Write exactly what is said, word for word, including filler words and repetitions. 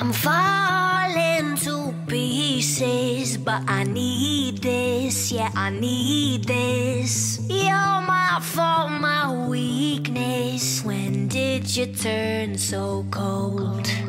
I'm falling to pieces, but I need this, yeah, I need this. You're my fault, my weakness. When did you turn so cold?